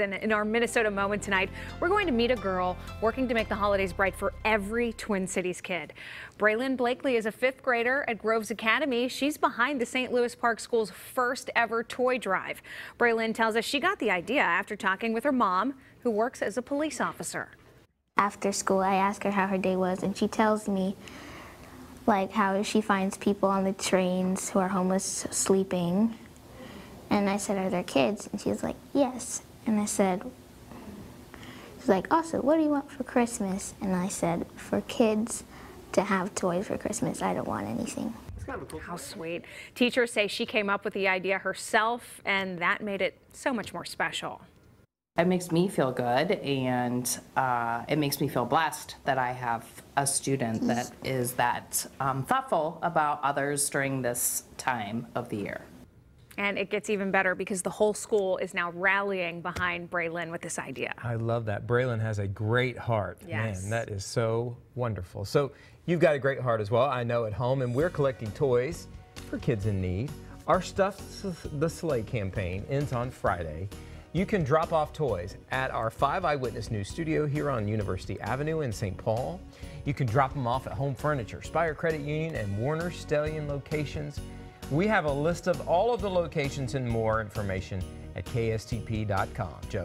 And in our Minnesota Moment tonight, we're going to meet a girl working to make the holidays bright for every Twin Cities kid. Braylyne Blakely is a fifth grader at Groves Academy. She's behind the St. Louis Park School's first ever toy drive. Braylyne tells us she got the idea after talking with her mom, who works as a police officer. After school, I ask her how her day was, and she tells me like how she finds people on the trains who are homeless sleeping. And I said, are there kids? And she was like, yes. And I said, she's like, also, what do you want for Christmas? And I said, for kids to have toys for Christmas, I don't want anything. How sweet. Teachers say she came up with the idea herself, and that made it so much more special. It makes me feel good, and it makes me feel blessed that I have a student that is that thoughtful about others during this time of the year. And it gets even better because the whole school is now rallying behind Braylyne with this idea. I love that. Braylyne has a great heart. Yes. Man, that is so wonderful. So you've got a great heart as well, I know, at home, and we're collecting toys for kids in need. Our Stuff the Slay campaign ends on Friday. You can drop off toys at our 5 Eyewitness News studio here on University Avenue in St. Paul. You can drop them off at Home Furniture, Spire Credit Union, and Warner Stallion locations. We have a list of all of the locations and more information at KSTP.com. Joe.